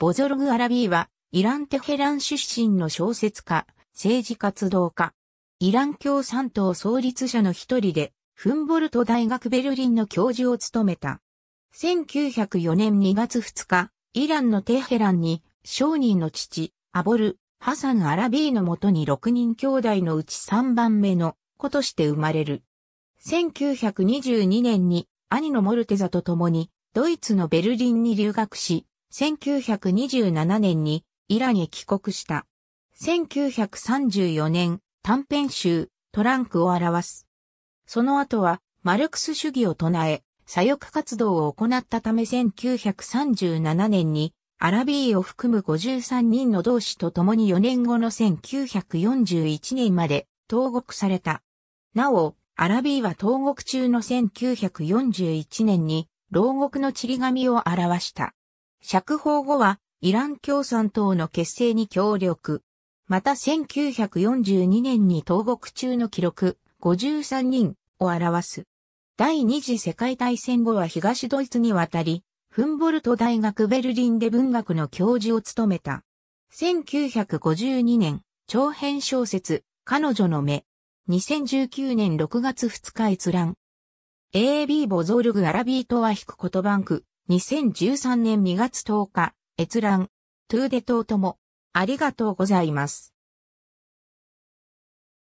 ボゾルグ・アラビーは、イラン・テヘラン出身の小説家、政治活動家。イラン共産党創立者の一人で、フンボルト大学ベルリンの教授を務めた。1904年2月2日、イランのテヘランに、商人の父、アボル・ハサン・アラビーのもとに6人兄弟のうち3番目の子として生まれる。1922年に、兄のモルテザと共に、ドイツのベルリンに留学し、1927年にイランへ帰国した。1934年、短編集、トランクを表す。その後は、マルクス主義を唱え、左翼活動を行ったため1937年に、アラビーを含む53人の同志と共に4年後の1941年まで、投獄された。なお、アラビーは投獄中の1941年に、牢獄のちり紙を表した。釈放後は、イラン共産党の結成に協力。また1942年に投獄中の記録、53人を表す。第二次世界大戦後は東ドイツに渡り、フンボルト大学ベルリンで文学の教授を務めた。1952年、長編小説、彼女の目。2019年6月2日閲覧。A.B. ボゾルグ・アラビーとは引くことバンク。2013年2月10日、閲覧。トゥーデトーとも。ありがとうございます。